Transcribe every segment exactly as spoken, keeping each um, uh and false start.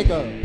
Assalamualaikum.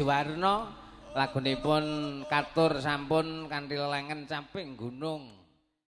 Juwarno lagunipun katur sampun kanthi lelengen Caping Gunung.